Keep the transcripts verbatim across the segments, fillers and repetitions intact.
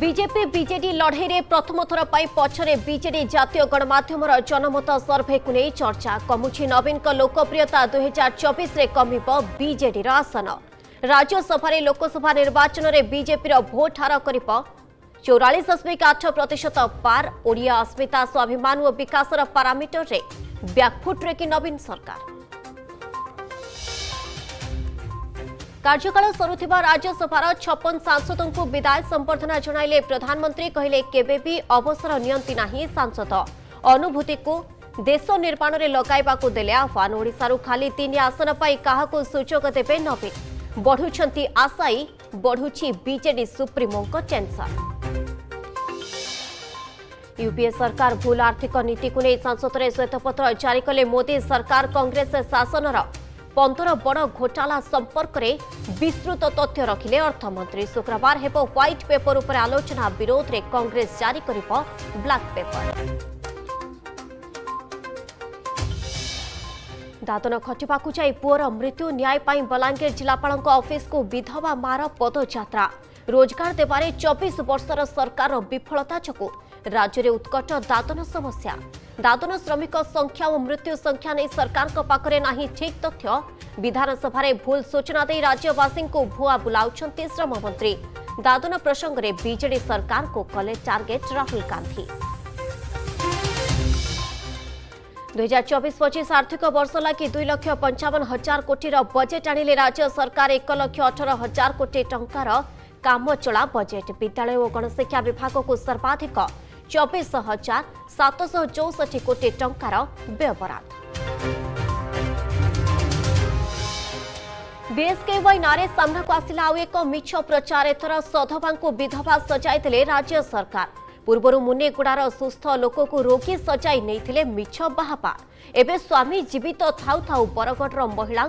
BJP BJD लड़ई में प्रथम थर पर पछरे बीजेडी जातीय गणमाध्यम जनमत सर्भे को नहीं चर्चा कमुची नवीन लोकप्रियता दो हज़ार चौबीस रे कमिब बीजेडी आसन राज्यसभा लोकसभा निर्वाचन में बीजेपी भोट हार कर चौरालीस दशमिक आठ प्रतिशत पार ओडिया अस्मिता स्वाभिमान और विकास पारामिटर रे बैकफुट्रे कि नवीन सरकार कार्यकाल सरुवा राज्यसभार छप्पन सांसदों को विदाय संबर्धना जणाइले प्रधानमंत्री कहले केबे भी अवसर नियंती नाही सांसद अनुभूति को देश निर्माण में लगाइबाकू देले आह्वान ओडिशारू खाली तीन आसन पाई काहाकू सुजोग देबे नवीन बढ़ुछंती आशाई बढ़ुछि बीजेडी सुप्रीमोंक टेंशन यूपीए सरकार भूल आर्थिक नीति को नहीं संसद में श्वेतपत्र जारी कले मोदी सरकार कांग्रेस शासन पंद्रह बड़ घोटाला संपर्क में विस्तृत तथ्य रखिले अर्थमंत्री शुक्रवार हेब व्हाइट पेपर उपर आलोचना विरोध रे कांग्रेस जारी करिबो ब्लैक पेपर दातन खटिबाकू जाई पुअर मृत्यु न्याय पाई बलांगीर जिलापालक ऑफिस को विधवा मार पदयात्रा रोजगार देबारे चौबीस वर्षर सरकार विफलता जको राज्य में उत्कट दातन समस्या दातन श्रमिक संख्या और मृत्यु संख्या नहीं सरकार को पाकरे नहीं ठीक तथ्य विधानसभा भूल सूचना दे राज्यवासी को भुआ बुलाउछंती श्रममंत्री दातन प्रसंग रे बीजेडी सरकार को कले टार्गेट राहुल गांधी दो हज़ार चौबीस पच्चीस आर्थिक वर्ष लगी दुई लक्ष पंचावन हजार कोटीर बजेट आनिले राज्य सरकार एक लक्ष अठर हजार कोटी टंकार काम चला बजेट विद्यालय और गणशिक्षा विभाग को सर्वाधिक चौबीस हजार सात सौ चौसठ कोटी टंकार व्ययबराद बीएसकेवाई नारे सामना को आसिला आउ एक मिछ प्रचार एथर सधवा को विधवा सजाई राज्य सरकार पूर्वर मुनेगुड़ार सुस्थ लोक को रोगी सजाई नहीं मिछ बाहापा एवं स्वामी जीवित थाउ थाउ बरगढ़ महिला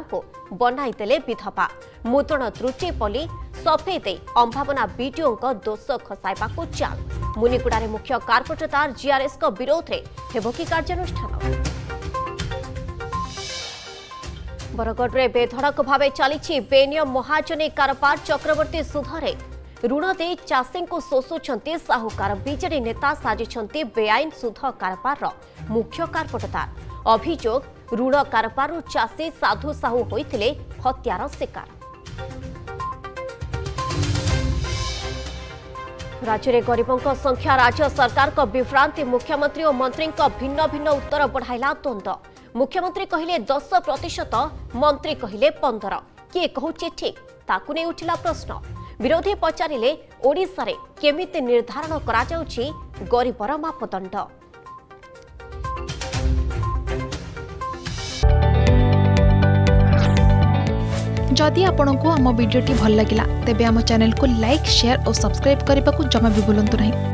बनाई विधवा मुद्रण त्रुटि पली सफे दे अंभावना बीडीओं दोष खसाइबाकू चाल मुनिगुड़ारे मुख्य कार्पोरेटर जीआरएस विरोध में हेबो की कार्यानुष्ठान बरगढ़ में बेधड़क भाव चली बेनियम महाजनी कारबार चक्रवर्ती सुधरे ऋण दे चाषी को शोषुंट साहूकार बीजेडी नेता साजिंट बेआईन सुध कारबार मुख्य कार्पोरेटर अभियोग ऋण कारबारु चाषी साधु साहू होते हत्यार शिकार राज्य में गरीबों संख्या राज्य सरकार को विभ्रांति मुख्यमंत्री और मंत्री भिन्न भिन्न उत्तर बढ़ाइला द्वंद्व मुख्यमंत्री कहले दस प्रतिशत मंत्री कहले पंदर किए कहूचे ठीक ताकू नहीं उठिला प्रश्न विरोधी पचारे ओडिशा रे केमिति निर्धारण करा जाउछि गरीबर मापदंड। जदि आपंक आम भिडी भल लगा तेब आम चैनल को लाइक शेयर और सब्सक्राइब करने को जमा भी भूलु नहीं।